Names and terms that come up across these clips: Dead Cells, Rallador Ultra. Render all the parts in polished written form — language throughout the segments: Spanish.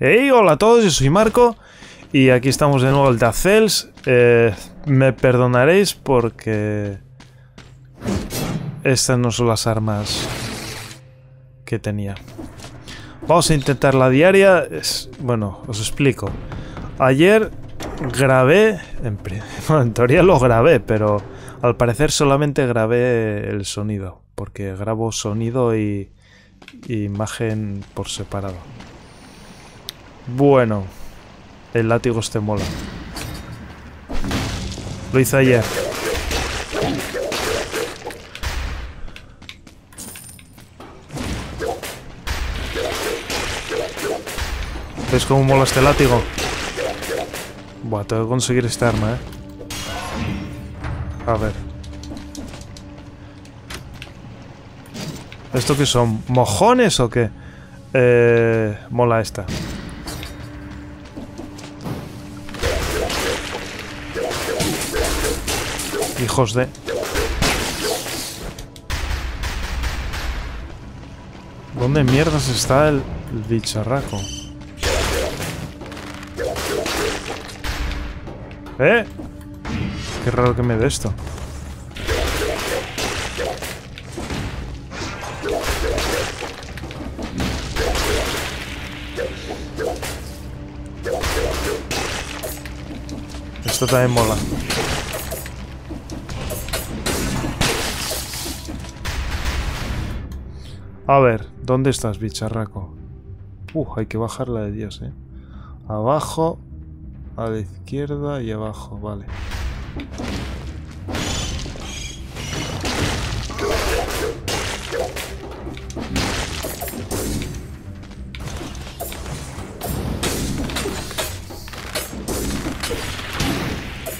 Hey, hola a todos, yo soy Marco y aquí estamos de nuevo al Dead Cells. Me perdonaréis porque estas no son las armas que tenía. Vamos a intentar la diaria. Bueno, os explico. Ayer grabé, en teoría lo grabé, pero al parecer solamente grabé el sonido, porque grabo sonido y imagen por separado. Bueno, el látigo este mola. Lo hice ayer. ¿Ves cómo mola este látigo? Buah, tengo que conseguir esta arma, ¿eh? A ver. ¿Esto qué son? ¿Mojones o qué? Mola esta. Hijos de... ¿Dónde mierdas está el bicharraco? ¿Eh? Qué raro que me dé esto. Esto también mola. A ver, ¿dónde estás, bicharraco? Hay que bajarla de Dios, ¿eh? Abajo, a la izquierda y abajo, vale.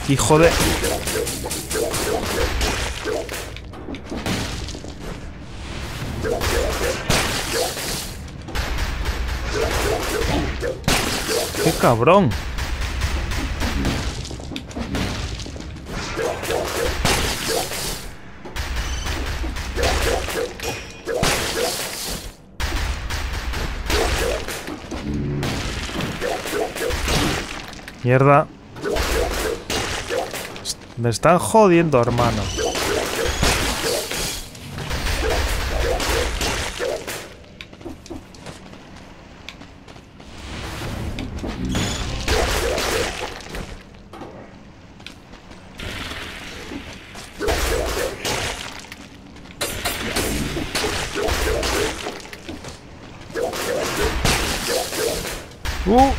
¡Hijo de...! ¡Qué cabrón! Mierda. Me están jodiendo, hermano.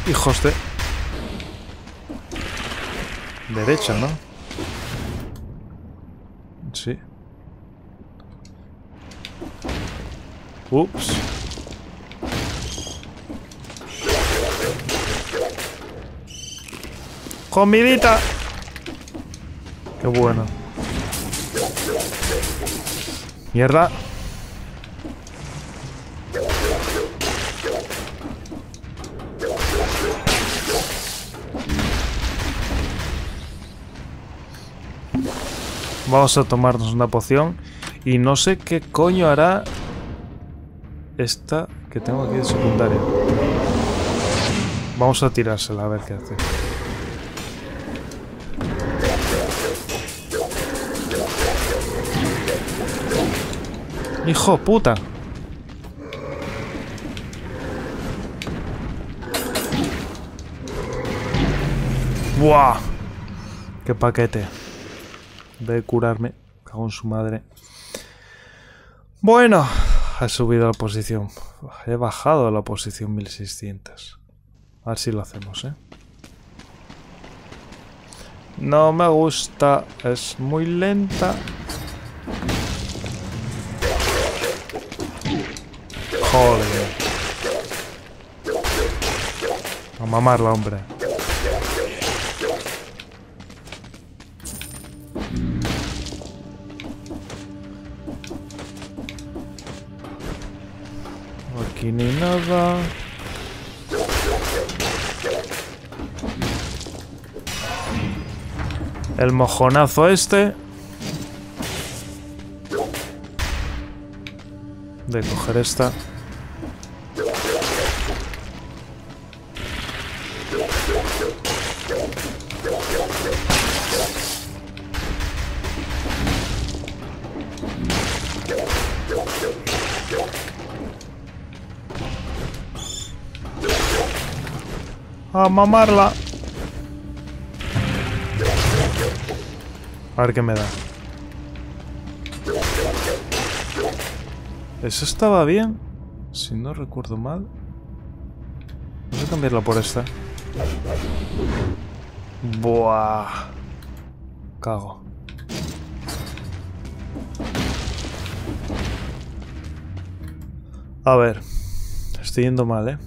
Hijos de... Derecha, ¿no? Sí. Ups. ¡Comidita! Qué bueno. Mierda. Vamos a tomarnos una poción. Y no sé qué coño hará esta que tengo aquí de secundaria. Vamos a tirársela a ver qué hace. ¡Hijo puta! ¡Buah! ¡Qué paquete! De curarme, cago en su madre. Bueno, he subido la posición. He bajado la posición 1600. A ver si lo hacemos, ¿eh? No me gusta, es muy lenta. Joder. A mamarla, hombre. Aquí ni nada. El mojonazo este. De coger esta. A mamarla. A ver qué me da. Eso estaba bien, si no recuerdo mal. Voy a cambiarla por esta. Buah. Cago. A ver. Estoy yendo mal, ¿eh?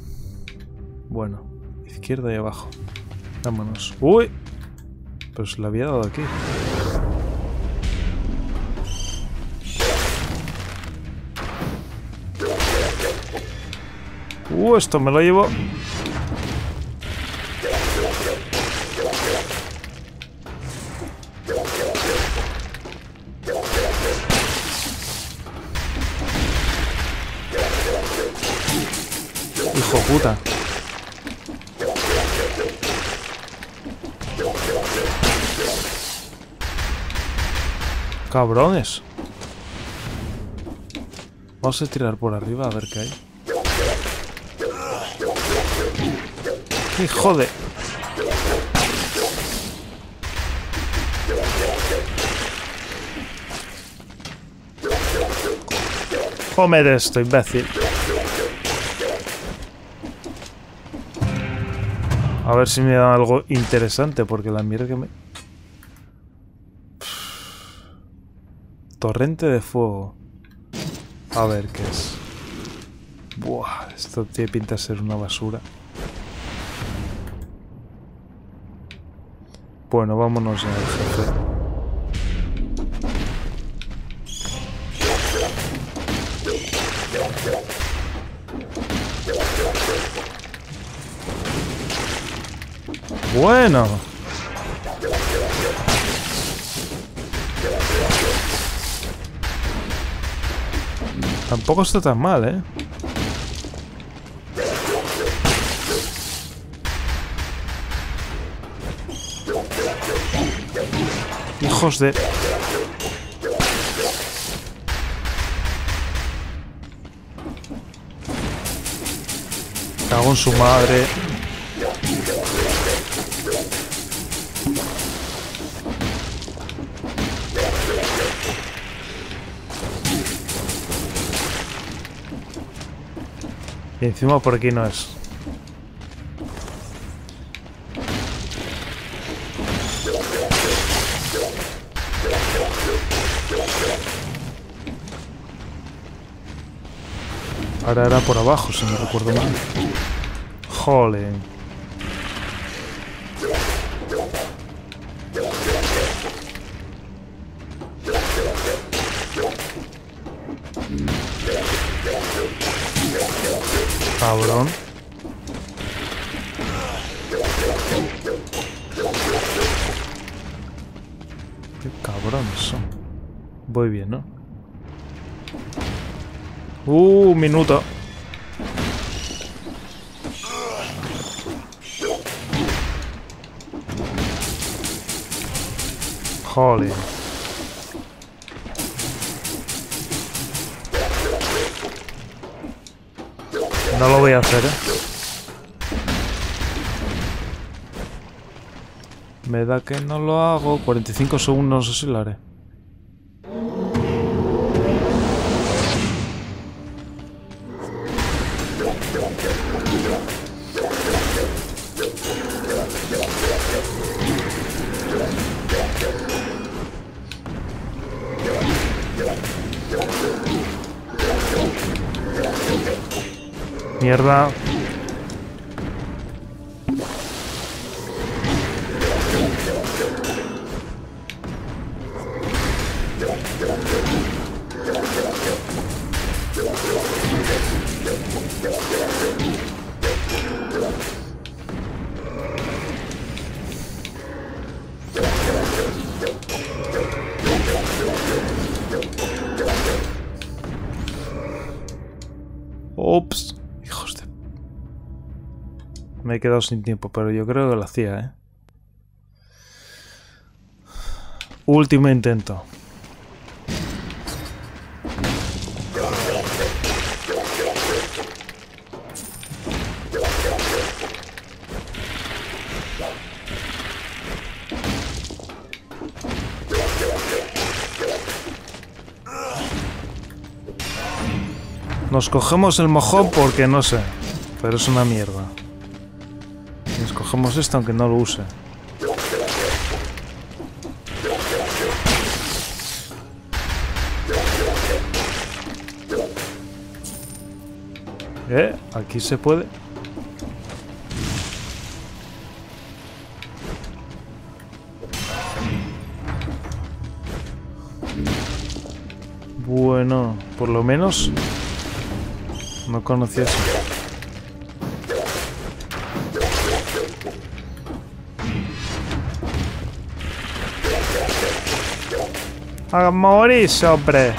Bueno. Izquierda y abajo. Vámonos. ¡Uy! Pues la había dado aquí. Esto me lo llevo. Hijo puta. Cabrones. Vamos a tirar por arriba a ver qué hay. ¡Hijo de! Come de esto, imbécil. A ver si me da algo interesante, porque la mierda que me... Torrente de fuego. A ver qué es. Buah, esto tiene pinta de ser una basura. Bueno, vámonos al jefe. Bueno. Tampoco está tan mal, ¿eh? Hijos de... Cago en su madre. Y encima por aquí no es. Ahora era por abajo, si no recuerdo mal. Jolín. Cabrón. Qué cabrones son. Voy bien, ¿no? Un minuto. Jolín. No lo voy a hacer, ¿eh? Me da que no lo hago. 45 segundos, no sé si lo haré. Mierda. Ops. Me he quedado sin tiempo, pero yo creo que lo hacía, ¿eh? Último intento. Nos cogemos el mojón porque no sé, pero es una mierda. Nos cogemos esto aunque no lo use. Aquí se puede. Bueno, por lo menos no conocía eso. ¡A morir, hombre!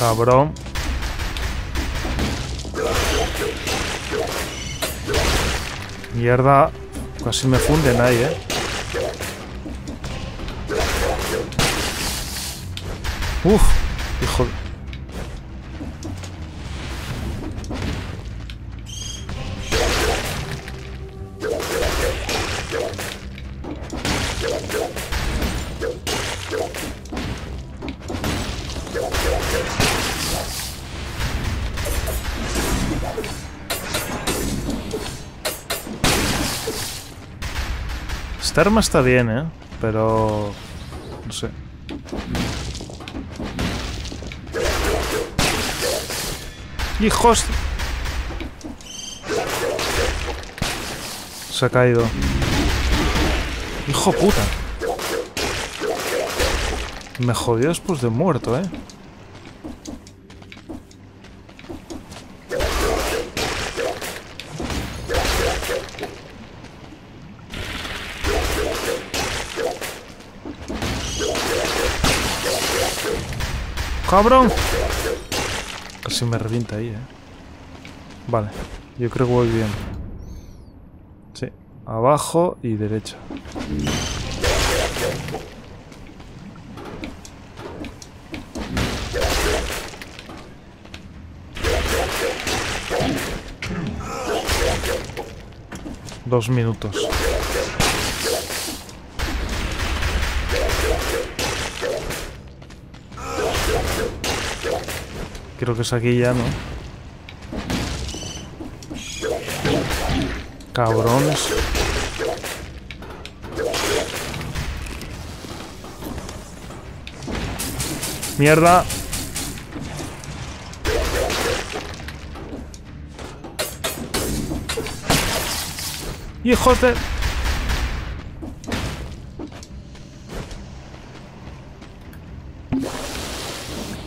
Cabrón. Mierda, casi me funden ahí, Uf, hijo. Esta arma está bien, pero no sé. ¡Hijos! Se ha caído. ¡Hijo puta! Me jodió después de muerto, ¡Cabrón! Casi me revienta ahí, Vale, yo creo que voy bien. Sí, abajo y derecha. Dos minutos. Creo que es aquí ya, ¿no? Cabrones. Mierda. Hijos de...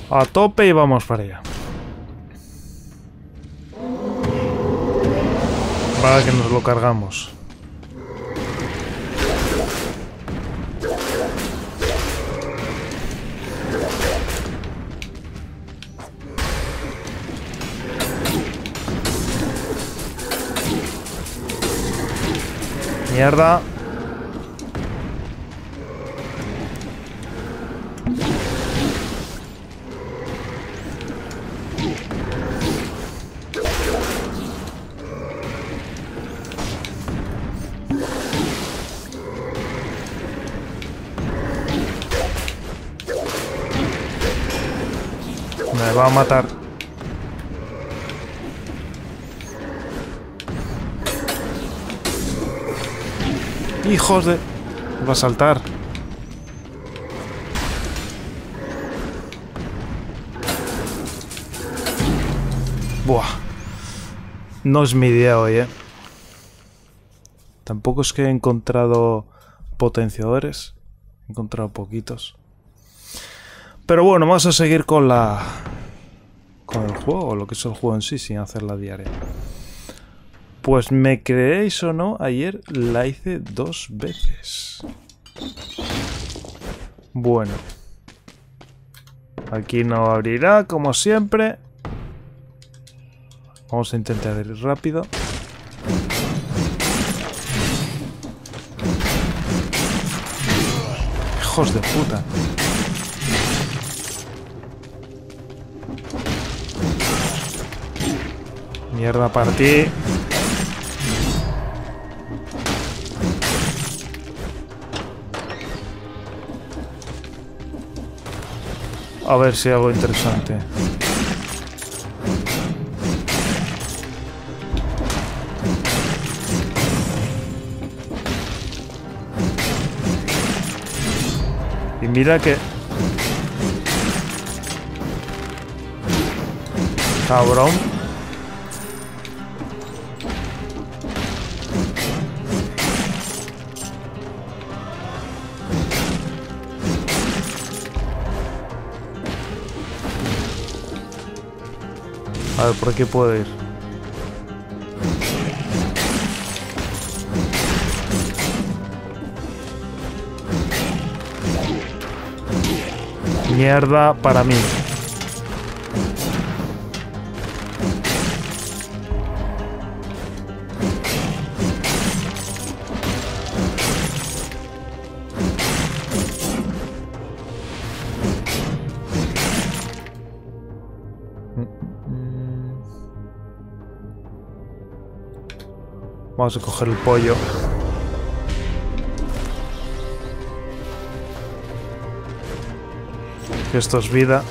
A tope y vamos para allá. Para que nos lo cargamos. Mierda. Va a matar. Hijos de... Va a saltar. Buah. No es mi idea hoy, Tampoco es que he encontrado potenciadores. He encontrado poquitos. Pero bueno, vamos a seguir con la... con el juego, o lo que es el juego en sí, sin hacer la diaria. Pues me creéis o no, ayer la hice 2 veces. Bueno. Aquí no abrirá, como siempre. Vamos a intentar ir rápido. Hijos de puta. Mierda para ti. a ver si hay algo interesante. Y mira que... cabrón. A ver, ¿por aquí puedo ir? Mierda para mí. Vamos a coger el pollo. Que esto es vida.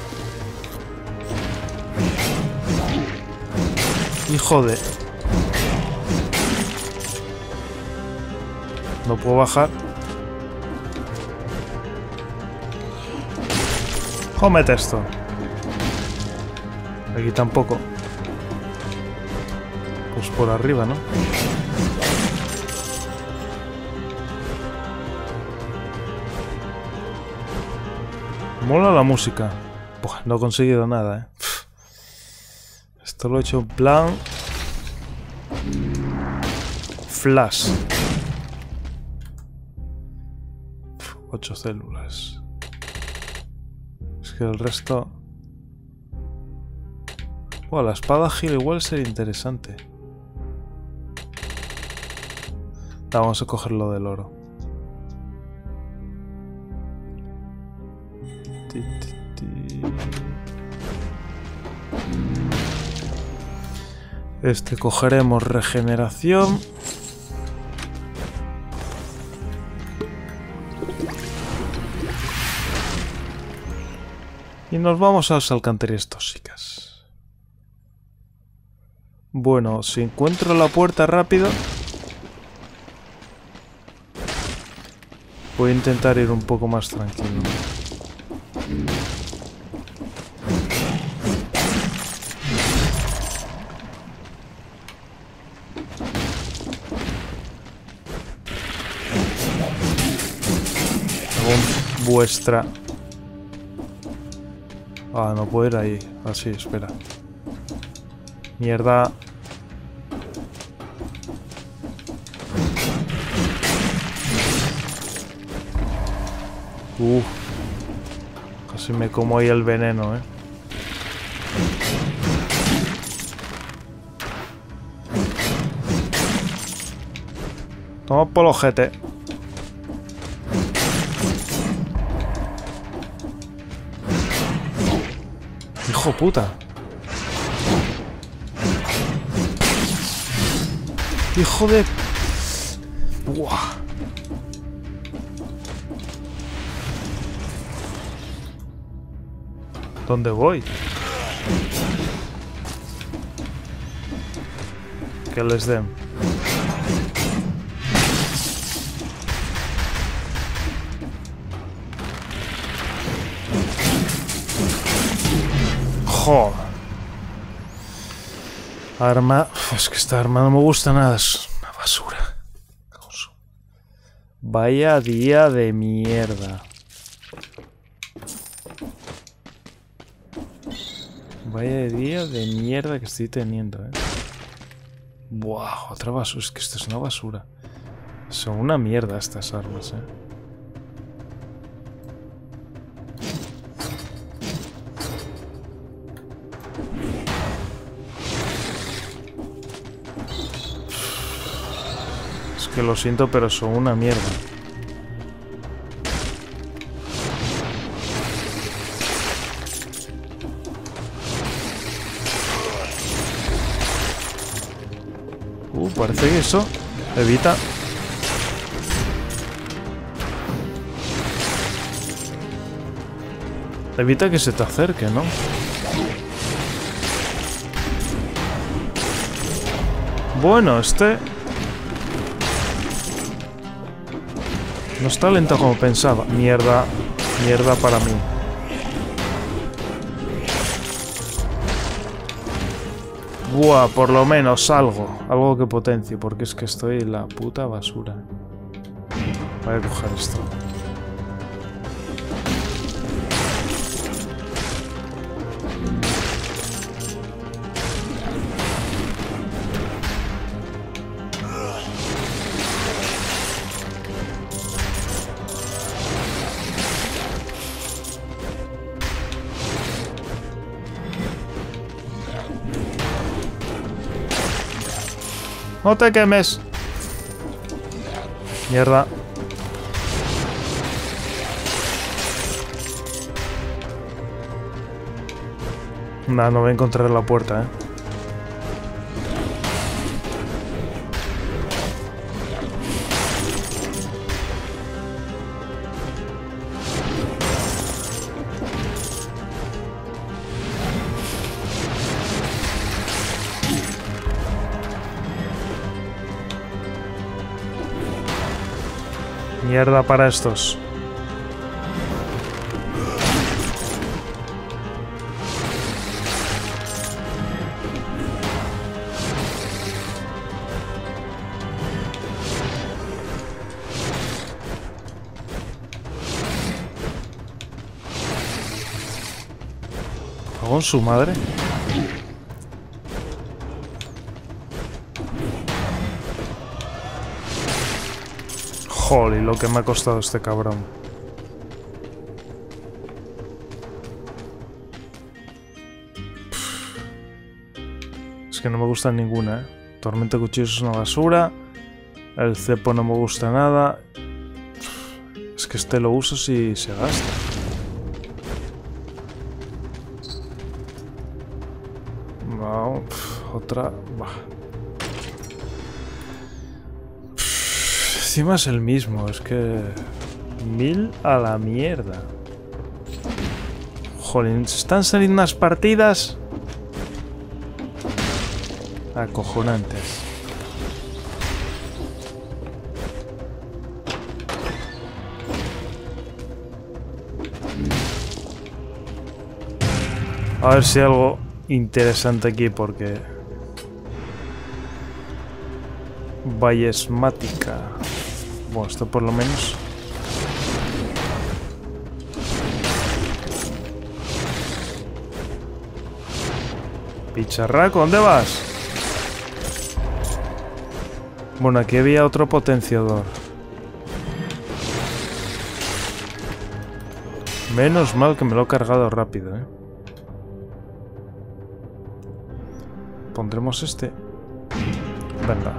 Hijo de... no puedo bajar. Cómete esto. Aquí tampoco. Pues por arriba, ¿no? Mola la música. Buah, no he conseguido nada, ¿eh? Esto lo he hecho en plan... flash. 8 células. Es que el resto... buah, la espada gira igual sería interesante. Nah, vamos a coger lo del oro. Este cogeremos regeneración. Y nos vamos a las alcantarillas tóxicas. Bueno, si encuentro la puerta rápido... voy a intentar ir un poco más tranquilo. Vuestra... ah, no puedo ir ahí. Así, espera. Mierda. Casi me como ahí el veneno, eh. Toma por el ojete. ¡Hijo puta! ¡Hijo de... buah! ¿Dónde voy? Que les den. Joder. Arma... es que esta arma no me gusta nada. Es una basura. Vaya día de mierda. Vaya día de mierda que estoy teniendo, eh. Buah, otra basura. Es que esto es una basura. Son una mierda estas armas, eh. Que lo siento, pero son una mierda. Parece que eso evita. Evita que se te acerque, ¿no? Bueno, este... no está lento como pensaba. Mierda, mierda para mí. Buah, por lo menos algo. Algo que potencie, porque es que estoy en la puta basura. Voy a coger esto. ¡No te quemes! Mierda. Nah, no voy a encontrar la puerta, ¿eh? Mierda para estos. ¿Con su madre? Jolly, lo que me ha costado este cabrón. Es que no me gusta ninguna, ¿eh? Tormenta de cuchillos es una basura. El cepo no me gusta nada. Es que este lo uso si se gasta. No, otra... bah. Encima es el mismo, es que... 1000 a la mierda. Jolín, se están saliendo unas partidas... acojonantes. A ver si hay algo interesante aquí, porque... Vallesmática... Bueno, esto por lo menos. Picharraco, ¿dónde vas? Bueno, aquí había otro potenciador. Menos mal que me lo he cargado rápido, ¿eh? Pondremos este. Venga.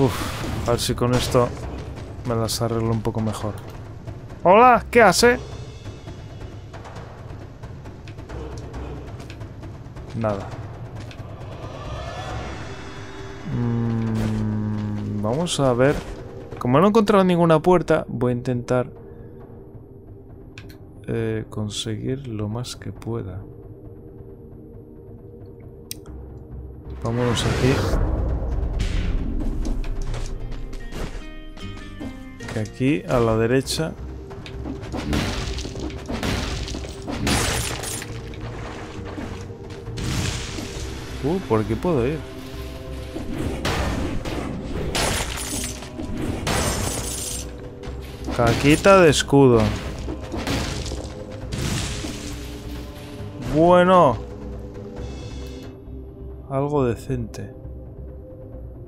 Uf, a ver si con esto me las arreglo un poco mejor. ¡Hola! ¿Qué hace? Nada. Vamos a ver. Como no he encontrado ninguna puerta, voy a intentar conseguir lo más que pueda. Vámonos aquí. Aquí a la derecha. Por aquí puedo ir. Caquita de escudo. Bueno. Algo decente.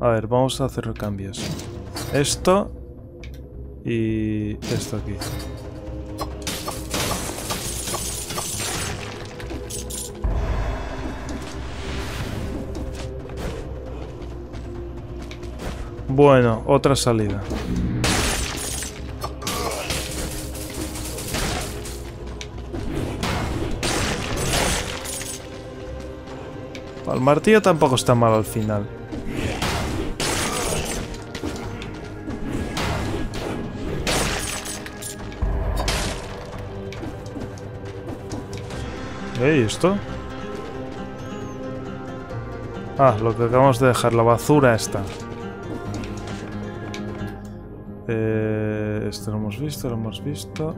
A ver, vamos a hacer cambios. Esto... y esto aquí. Bueno, otra salida. El martillo tampoco está mal al final. ¿Y esto? Ah, lo que acabamos de dejar, la basura esta. Esto lo hemos visto,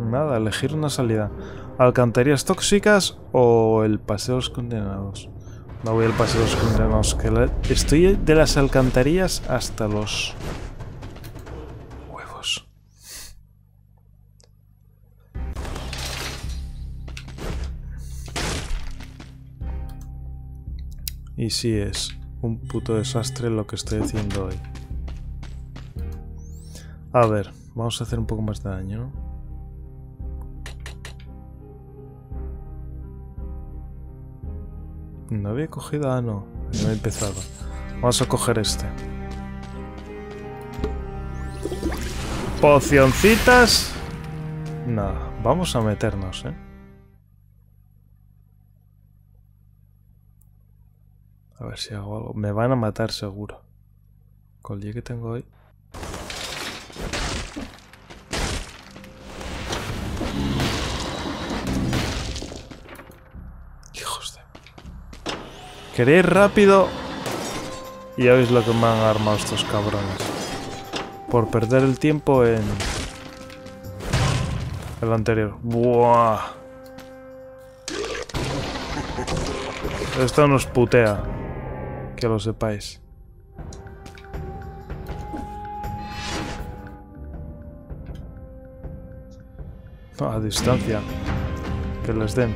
Nada, elegir una salida. Alcantarillas tóxicas o el paseo de los condenados. No voy al paseo de los condenados. Estoy de las alcantarillas hasta los huevos. Y sí, es un puto desastre lo que estoy haciendo hoy. A ver, vamos a hacer un poco más de daño. No había cogido... Ah, no. No he empezado. Vamos a coger este. Pocioncitas. Nada. Vamos a meternos, ¿eh? A ver si hago algo. Me van a matar seguro. Con el día que tengo hoy. Queréis rápido y ya veis lo que me han armado estos cabrones. Por perder el tiempo en el anterior. ¡Buah! Esto nos putea. Que lo sepáis. No, a distancia. Que les den.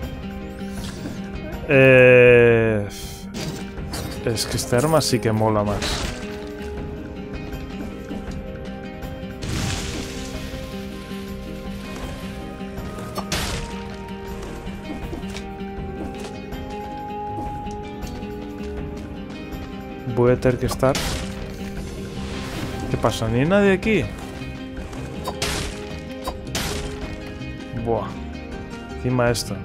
Es que esta arma sí que mola más. Voy a tener que estar... ¿Qué pasa? ¿Ni hay nadie aquí? Buah. Encima esto.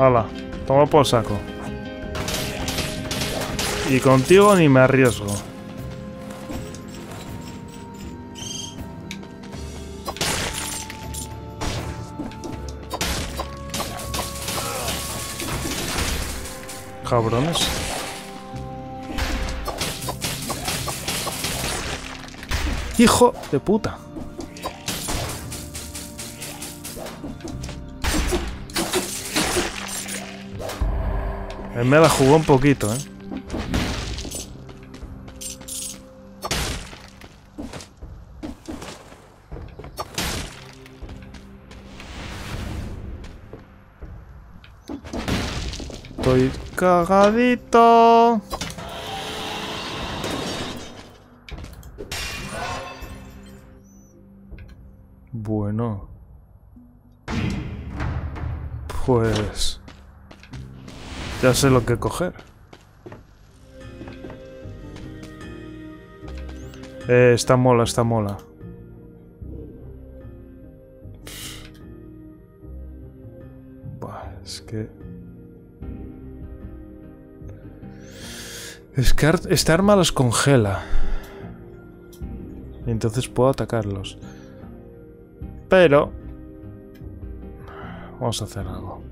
Hala, toma por saco. Y contigo ni me arriesgo. Cabrones. Hijo de puta. Me la jugó un poquito, ¿eh? Estoy cagadito. Bueno. Pues... ya sé lo que coger. Está mola, está mola. Bah, es que... esta arma los congela. Entonces puedo atacarlos. Pero... vamos a hacer algo.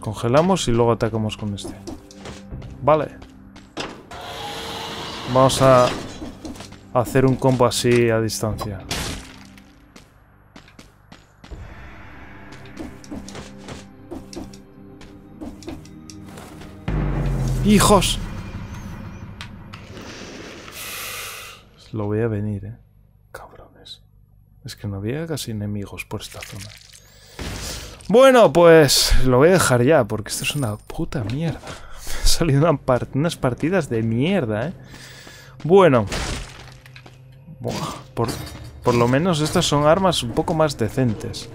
Congelamos y luego atacamos con este. Vale. Vamos a hacer un combo así a distancia. ¡Hijos! Lo voy a venir, ¿eh? Cabrones. Es que no había casi enemigos por esta zona. Bueno, pues lo voy a dejar ya, porque esto es una puta mierda. Me han salido unas partidas de mierda, ¿eh? Bueno. Buah, por lo menos estas son armas un poco más decentes.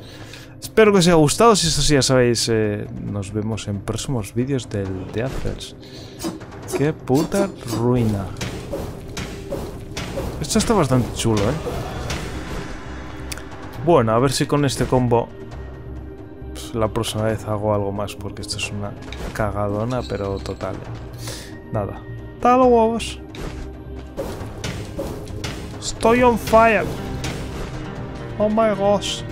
Espero que os haya gustado. Si es así, ya sabéis, nos vemos en próximos vídeos del Dead Cells. ¡Qué puta ruina! Esto está bastante chulo, ¿eh? Bueno, a ver si con este combo pues, la próxima vez hago algo más, porque esto es una cagadona, pero total. Nada. ¡Hasta los huevos! ¡Estoy on fire! ¡Oh my gosh!